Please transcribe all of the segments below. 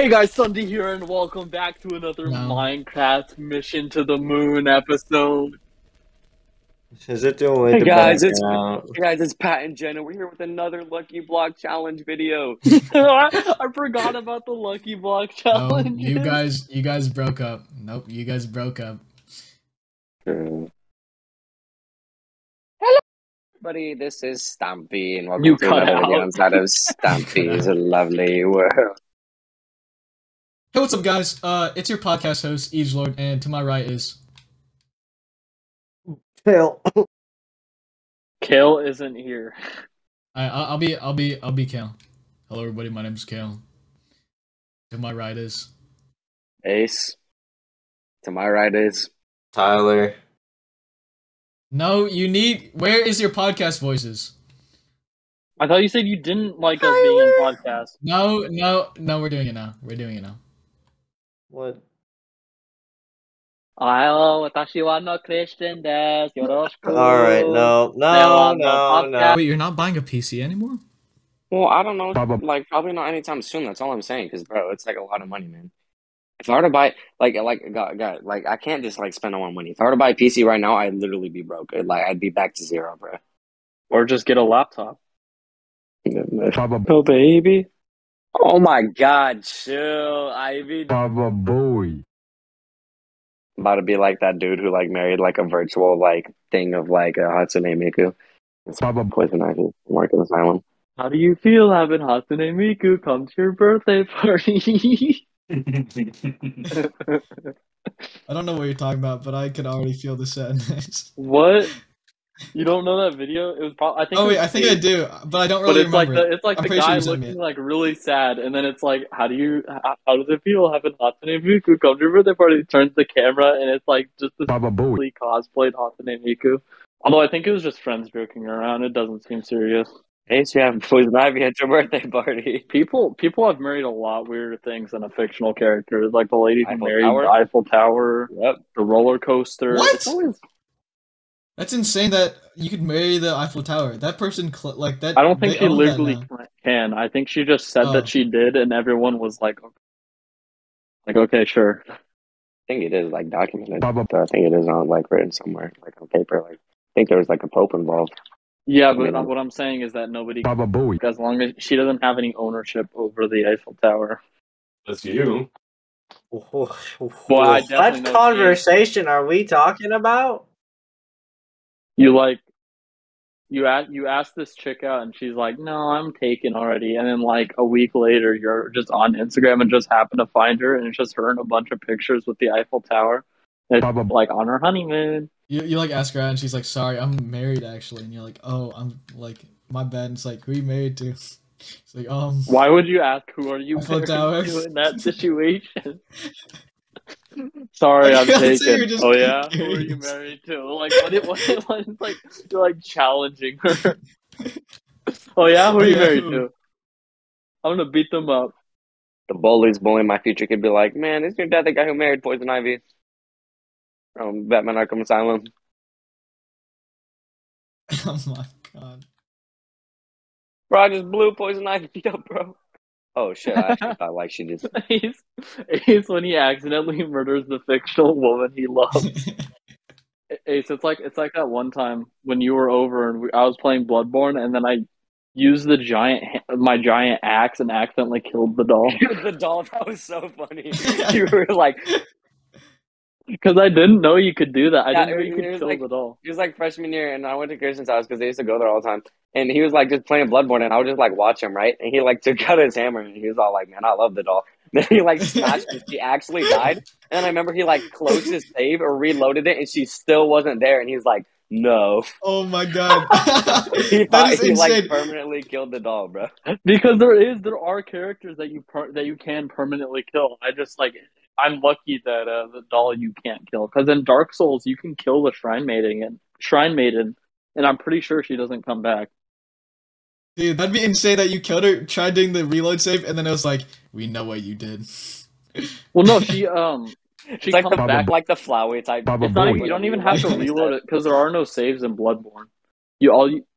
Hey guys, SSundee here, and welcome back to another Minecraft Mission to the Moon episode. Is it the way? Hey guys, it's Pat and Jenna. We're here with another Lucky Block Challenge video. I forgot about the Lucky Block Challenge. No, you guys broke up. Nope, you guys broke up. Hello, everybody. This is Stampy, and welcome to another video inside of Stampy's lovely world. Hey, what's up, guys? It's your podcast host, EEJ Lord, and to my right is... Kale. Kale isn't here. I'll be Kale. Hello, everybody. My name's Kale. To my right is... Ace. To my right is... Tyler. No, you need... Where is your podcast voices? I thought you said you didn't like us being in podcast. No, we're doing it now. We're doing it now. What? Alright, no. Wait, you're not buying a PC anymore? Well, I don't know. Like, probably not anytime soon. That's all I'm saying. Because, bro, it's like a lot of money, man. If I were to buy, like, I can't just, like, spend all my money. If I were to buy a PC right now, I'd literally be broke. Like, I'd be back to zero, bro. Or just get a laptop. Oh, baby. Oh, my God. Chill, Ivy. Baba boy. About to be like that dude who, like, married, like, a virtual, like, thing of, like, Hatsune Miku. It's Baba Poison Ivy. Mark in asylum. How do you feel having Hatsune Miku come to your birthday party? I don't know what you're talking about, but I could already feel the sadness. What? You don't know that video? It was probably. I think I do, but I don't really remember. Like it's like the guy looking like really sad, and then it's like, how does it feel having Hatsune Miku come to your birthday party? Turns the camera, and it's like just this completely cosplayed Hatsune Miku. Although I think it was just friends joking around. It doesn't seem serious. Hey, so you have Poison Ivy at your birthday party. People have married a lot weirder things than a fictional character, like the lady who married the Eiffel Tower, yep, the roller coaster. What? It's always... That's insane that you could marry the Eiffel Tower. That person, like, that... I don't think she legally can. I think she just said that she did, and everyone was like, okay, sure. I think it is, like, documented. I think it is on, like, written somewhere, like, on paper. Like, I think there was, like, a pope involved. Yeah, but what I'm saying is that nobody... As long as she doesn't have any ownership over the Eiffel Tower. That's you. Well, what conversation are we talking about? You ask this chick out, and she's like, no, I'm taken already. And then, like, a week later, you're just on Instagram and just happen to find her, and it's just her and a bunch of pictures with the Eiffel Tower. It's, like, on her honeymoon. You, like, ask her out, and she's like, sorry, I'm married, actually. And you're like, oh, I'm, like, my bad. And it's like, who are you married to? It's like, Why would you ask who are you married to in that situation? Sorry, I'm taken. Oh yeah, who are you married to? Like, what? Like, you're like challenging her. Oh yeah, who are you married to? I'm gonna beat them up. The bully's bullying my future kid. Be like, man, isn't your dad the guy who married Poison Ivy from Batman: Arkham Asylum? Oh my God, bro! I just blew Poison Ivy up, bro. Oh shit, I actually thought like she did. Ace, when he accidentally murders the fictional woman he loves. Ace, it's like that one time when you were over and I was playing Bloodborne, and then I used my giant axe and accidentally killed the doll. The doll, that was so funny. You were like... Because I didn't know you could do that. I didn't know you could kill the doll. It was like freshman year, and I went to Kirsten's house because they used to go there all the time. And he was like just playing Bloodborne, and I would just like watch him, right? And he like took out his hammer, and he was all like, man, I love the doll. Then he like smashed and she actually died. And I remember he like closed his save or reloaded it, and she still wasn't there. And he was like, no. Oh my God. he like permanently killed the doll, bro. Because there are characters that you can permanently kill. I just like... I'm lucky that the doll you can't kill, because in Dark Souls you can kill the Shrine Maiden, and I'm pretty sure she doesn't come back. Dude, that'd be insane that you killed her, tried doing the reload save, and then it was like, we know what you did. Well, no, she comes back like the flower type. You don't even have to reload it because there are no saves in Bloodborne. You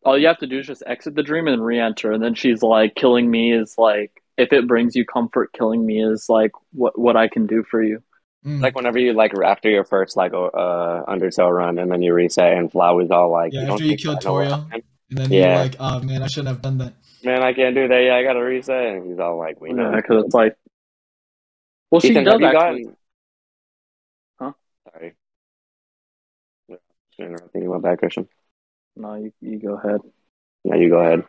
all you have to do is just exit the dream and re-enter, and then she's like, killing me is like if it brings you comfort, killing me is like what I can do for you. Like whenever you like after your first like Undertale run and then you reset and Flau is all like, yeah, after you kill Torio and then you're like, oh man, I shouldn't have done that. Man, I can't do that. Yeah, I gotta reset, and he's all like, we know, because it's like, well, she does actually. Huh? Sorry, I shouldn't think about that, Christian. No, you go ahead. No, you go ahead.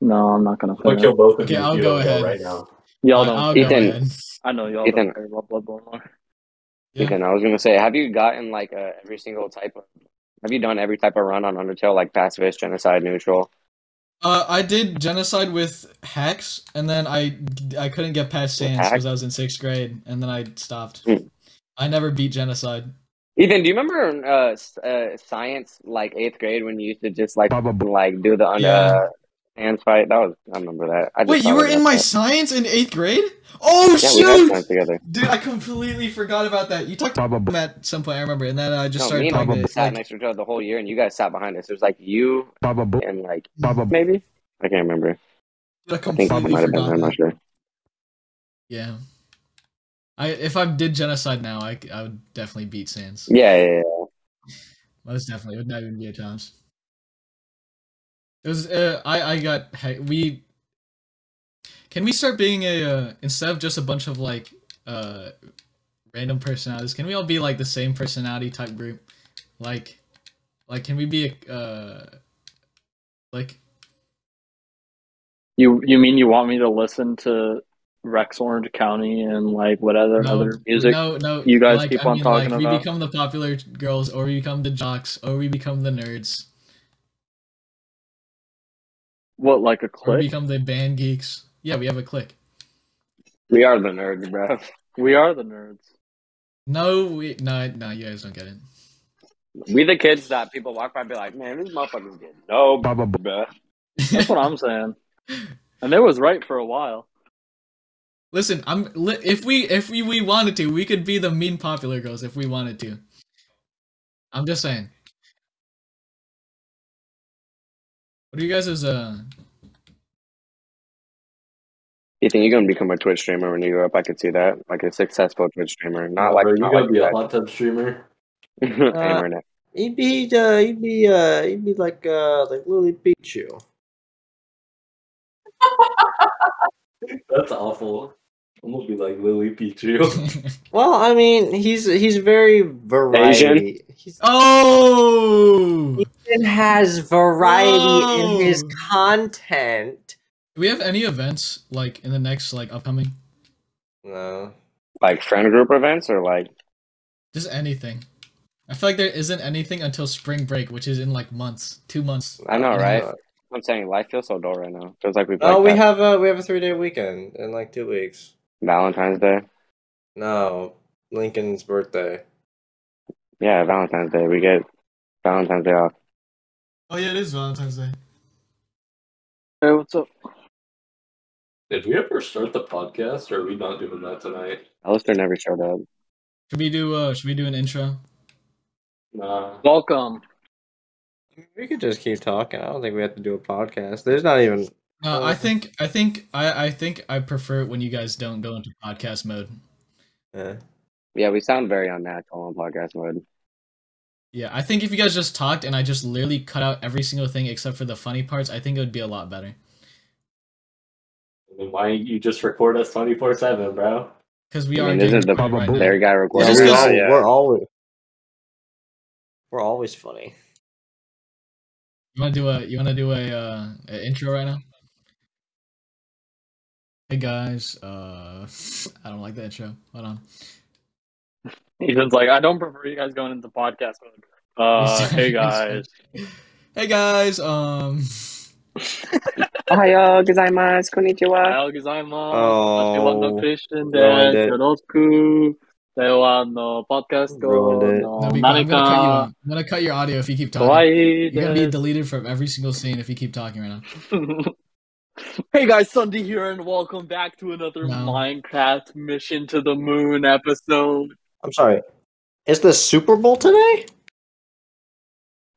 No, I'm not gonna. I'll kill both of you. Okay, I'll go ahead right now. Y'all don't. Ethan, I know y'all don't care about Bloodborne lore. Yeah. Ethan, I was gonna say, have you gotten like every single type of? Have you done every type of run on Undertale, like pacifist, genocide, neutral? I did genocide with Hex, and then I couldn't get past Sans because I was in 6th grade, and then I stopped. I never beat genocide. Ethan, do you remember science, like 8th grade, when you used to just like do the Sans fight? That was, I remember that. Wait, you were in my science in 8th grade? Oh yeah, shoot! Dude, I completely forgot about that. You talked about that at some point, I remember, and then I just started talking about sat next to each other the whole year, and you guys sat behind us. It was like you and like maybe? I can't remember. Dude, I think Papa might have been there, I'm not sure. Yeah. If I did genocide now, I would definitely beat Sans. Yeah. Most definitely. It would not even be a challenge. It was, I got, we... Can we start being a, instead of just a bunch of, like, random personalities, can we all be, like, the same personality type group? Like, can we be a, like... You mean you want me to listen to Rex Orange County and, like, whatever other music you guys keep on talking about? We become the popular girls, or we become the jocks, or we become the nerds. What, like a clique? Or we become the band geeks. Yeah, we have a clique. We are the nerds, bro. We are the nerds. No, you guys don't get it. We the kids that people walk by and be like, man, this motherfucker's getting no blah blah blah. That's what I'm saying. And it was right for a while. Listen, if we wanted to, we could be the mean popular girls if we wanted to. I'm just saying. What are you guys as Ethan, you're gonna become a Twitch streamer when you grow up. I could see that, like a successful Twitch streamer, not like you gonna be a hot tub streamer. He'd be like Lily Pichu. That's awful. I'm gonna be like Lily Pichu. Well, I mean, he's very variety. Ethan has variety in his content. Do we have any events, like, in the next, like, upcoming? No. Like, friend group events, or, like... Just anything. I feel like there isn't anything until spring break, which is in, like, months. 2 months. I know, right? I'm saying, life feels so dull right now. Feels like we've... Oh, we have a 3-day weekend in, like, 2 weeks. Valentine's Day? No. Lincoln's birthday. Yeah, Valentine's Day. We get Valentine's Day off. Oh, yeah, it is Valentine's Day. Hey, what's up? Did we ever start the podcast, or are we not doing that tonight? Alistair never showed up. Should we do an intro? Nah. Welcome. We could just keep talking. I don't think we have to do a podcast. There's not even... No, I think I prefer it when you guys don't go into podcast mode. Yeah, we sound very unnatural in podcast mode. Yeah, I think if you guys just talked and I just literally cut out every single thing except for the funny parts, I think it would be a lot better. Then why don't you just record us 24/7, bro? Because we are. This is the problem. There, guy recording. We're always funny. You wanna do a intro right now? Hey guys, I don't like the intro. Hold on. Ethan's like, I don't prefer you guys going into podcast mode. Hey guys. Hey guys. Ohayou gozaimasu, konnichiwa. Ohayou gozaimasu. Konnichiwa no Christian desu. Yoroshiku. Taiwan no podcast go no Nanika. I'm going to cut your audio if you keep talking. Kawaii. You're going to be deleted from every single scene if you keep talking right now. Hey guys, SSundee here, and welcome back to another Minecraft Mission to the Moon episode. I'm sorry. Is the Super Bowl today?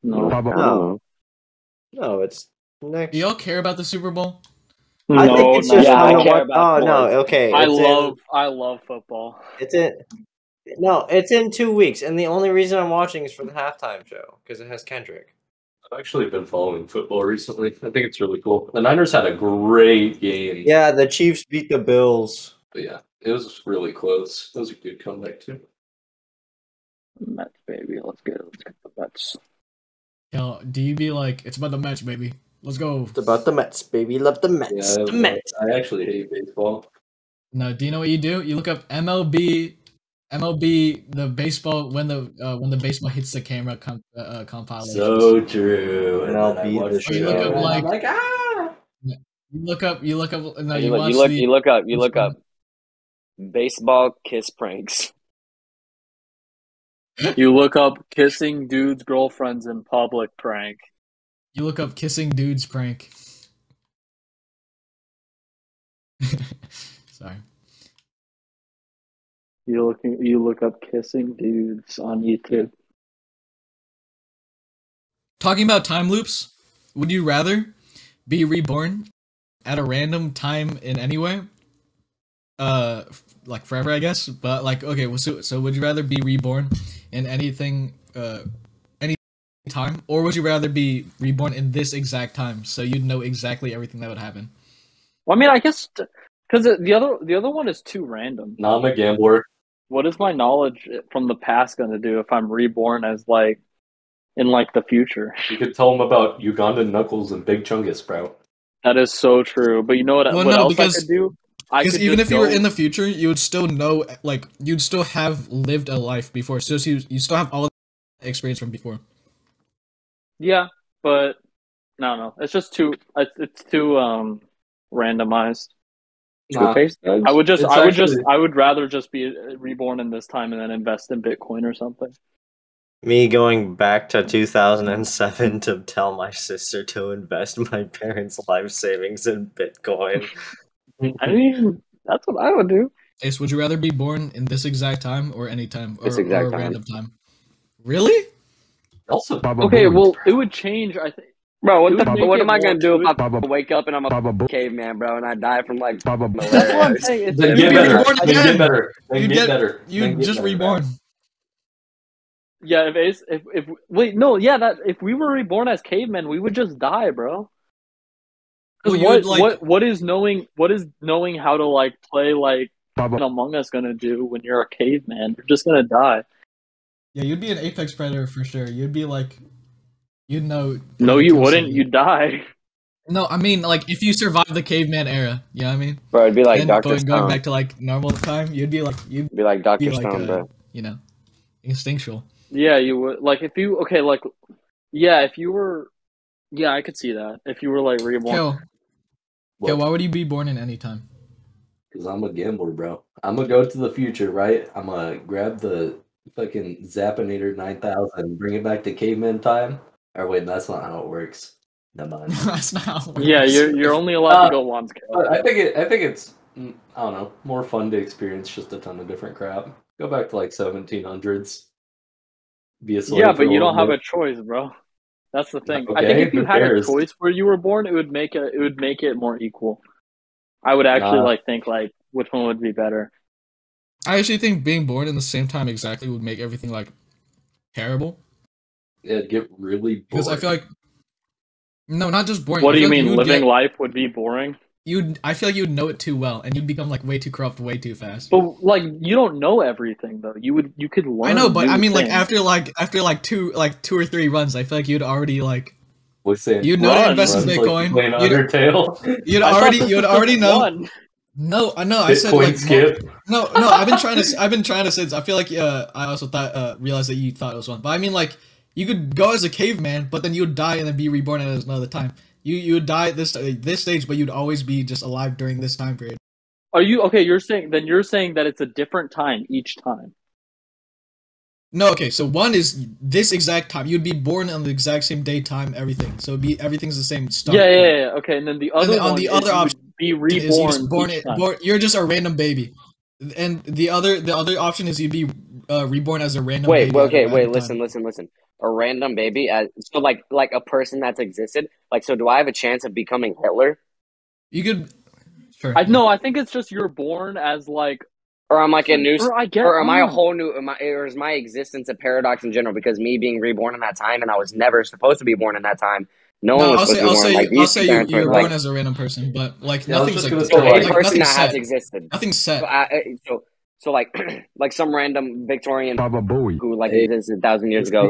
No. No, it's... Do y'all care about the Super Bowl? I think it's just I love football. It's in it's in 2 weeks, and the only reason I'm watching is for the halftime show because it has Kendrick. I've actually been following football recently. I think it's really cool. The Niners had a great game. Yeah, the Chiefs beat the Bills. But yeah, it was really close. That was a good comeback too. Mets, baby, let's go. Let's get the Mets. Yo, DB, like, it's about the Mets, baby. Let's go. It's about the Mets, baby. Love the Mets. Yeah, the Mets. I actually hate baseball. No, do you know what you do? You look up MLB, the baseball when the baseball hits the camera compilation. So true. And I'll be the show. You look up like ah. You look up. No, you watch the, you look up. Baseball kiss pranks. You look up kissing dudes' girlfriends in public prank. You look up kissing dudes prank. Sorry. You look up kissing dudes on YouTube. Talking about time loops, would you rather be reborn at a random time in any way? Like forever, I guess. But like, okay, well, so would you rather be reborn in anything, any time, or would you rather be reborn in this exact time so you'd know exactly everything that would happen? Well, I mean, I guess because the other one is too random. No, I'm a gambler. What is my knowledge from the past going to do if I'm reborn as like in like the future? You could tell them about Ugandan Knuckles and Big Chungus Sprout. That is so true. But you know what else I could do? Because even if you were in the future, you would still know, like, you'd still have lived a life before. So you still have all the experience from before. Yeah, but no, it's just too. It's too randomized. Nah, I would rather just be reborn in this time and then invest in Bitcoin or something. Me going back to 2007 to tell my sister to invest my parents' life savings in Bitcoin. I mean, that's what I would do. Ace, would you rather be born in this exact time or any time or random time? Really? Also, okay, well, it would change, I think. Bro, what am I going to do if I wake up and I'm a caveman, bro, and I die from, like, malaria? That's what I'm saying. Then get better. Then get better. You just reborn. Yeah, if Ace, if we were reborn as cavemen, we would just die, bro. Well, what is knowing how to like play like Among Us gonna do when you're a caveman? You're just gonna die. Yeah, you'd be an apex predator for sure. You'd be like, you'd know. No, you wouldn't. You'd die. No, I mean like if you survive the caveman era, you know what I mean? Bro, it'd be like Dr. Stone. Going back to like normal time, you'd be like Dr. Stone, bro. You know, instinctual. Yeah, you would. Like if you yeah, I could see that if you were like reborn. Yo, why would you be born in any time? Because I'm a gambler, bro. I'm going to go to the future, right? I'm going to grab the fucking Zappinator 9000, bring it back to caveman time. Or wait, that's not how it works. Never mind. That's not how it works. Yeah, you're only allowed to go once. I think it's, I don't know, more fun to experience just a ton of different crap. Go back to like 1700s. Be a slave. Yeah, but you don't have a choice, bro. That's the thing. Okay, I think if you had a choice where you were born, it would make it more equal. I would actually think which one would be better. I actually think being born in the same time exactly would make everything like terrible. Yeah, it'd get really boring. Because I feel like not just boring. What do you mean? Like living life would be boring? I feel like you'd know it too well, and you'd become like way too corrupt, way too fast. But like, you don't know everything though. You could learn. I know, but I mean, things. Like after two or three runs, I feel like you'd already like. Listen, you'd know to invest in Bitcoin. Like you'd already know. One. No, I said like skip. No. I've been trying to since. I feel like I also realized that you thought it was one, but I mean like you could go as a caveman, but then you'd die and then be reborn at another time. You would die at this stage, but you'd always be just alive during this time period. Are you okay? You're saying that it's a different time each time. No, okay. So one is this exact time. You'd be born on the exact same day, time, everything. So it'd be everything's the same stuff. Yeah. Okay, and then the other option is you're just a random baby, and the other option is you'd be reborn as a random. Wait, baby okay, wait. Time. Listen. A random baby, so like a person that's existed. Like, so do I have a chance of becoming Hitler? You could Sure. No, I think it's just you're born as like. Or I'm like a new, or am I a whole new, or is my existence a paradox in general? Because me being reborn in that time, and I was never supposed to be born in that time. No one was supposed to be born. I'll say you're born like, as a random person, but like nothing's like nothing's set. So, like, like some random Victorian who like existed 1,000 years ago,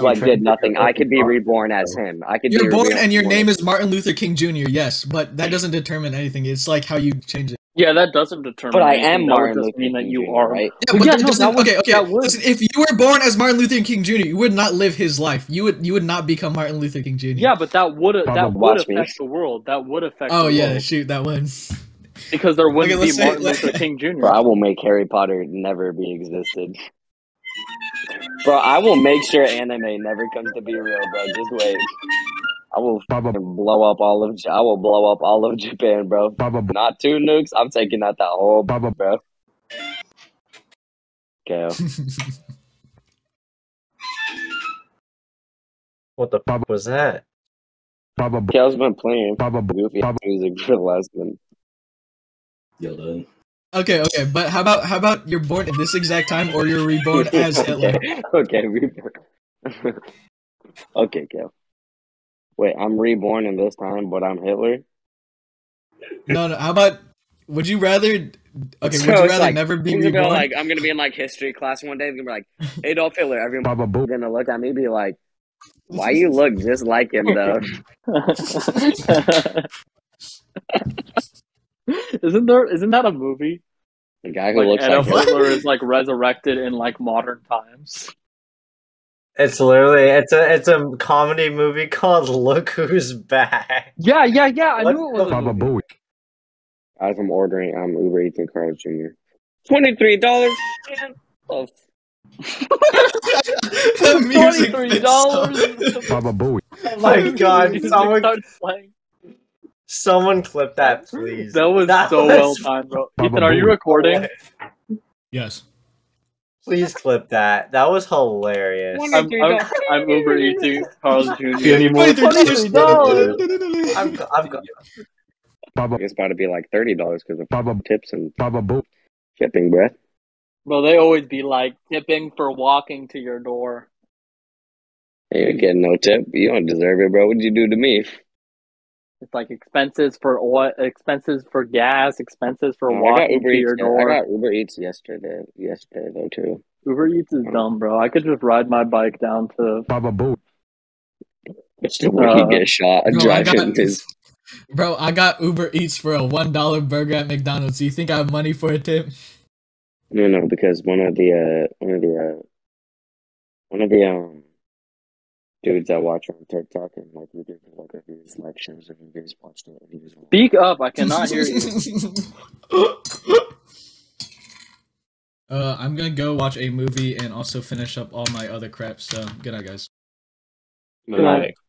like did nothing. I could be reborn as him. I could. You're born, and your name is Martin Luther King Jr. Yes, but that doesn't determine anything. It's like how you change it. Yeah, that doesn't determine. But anything. I am Martin Luther King. That you are right. Yeah, but yeah, okay. Listen, if you were born as Martin Luther King Jr., you would not live his life. You would not become Martin Luther King Jr. Yeah, but that would affect the world. That would affect. Oh the yeah, world. Shoot, that would. Because there wouldn't be Martin Luther King Jr. Bro, I will make Harry Potter never be existed. Bro, I will make sure anime never comes to be real. Bro, just wait. I will blow up all of Japan, bro. Not 2 nukes. I'm taking out that whole bro. Okay. What the fuck was that? Kale's been playing goofy music for the last minute. Yo, dude. Okay, but how about you're born at this exact time, or you're reborn as Hitler? Okay, reborn. Okay, Kale. Wait, I'm reborn in this time, but I'm Hitler? No, how about, would you rather never be reborn? Like, I'm gonna be in, like, history class one day, and gonna be like, Adolf Hitler, everyone gonna look at me and be like, why you look just like him, though? Isn't that a movie? The guy who looks Adolf like Hitler is, like, resurrected in, like, modern times. It's literally it's a comedy movie called Look Who's Back. Yeah. I knew it was a movie. As I'm ordering, I'm Uber Eats and Carl Jr. $23. Oh. $23. Oh my god! Someone clip that, please. That was well timed, bro. Ethan, are you recording? Yes. Please clip that. That was hilarious. I'm Uber eating Carl's Jr. It's about to be like $30 because of Baba tips and Baba boop tipping, bruh. Bro, they always be like tipping for walking to your door. You ain't getting no tip. You don't deserve it, bro. What'd you do to me? It's like expenses for oil, expenses for gas, expenses for walking to your door. I got Uber Eats yesterday though too. Uber Eats is dumb, bro. I could just ride my bike down to Baba Boo. It's the way he gets shot. Bro, I got Uber Eats for a $1 burger at McDonald's. Do you think I have money for a tip? No, because one of the dudes that watch on TikTok and like we do like reviews, like shows and reviews, watched it. Reviews. Speak up! I cannot hear you. I'm gonna go watch a movie and also finish up all my other crap. So good night, guys. Good night.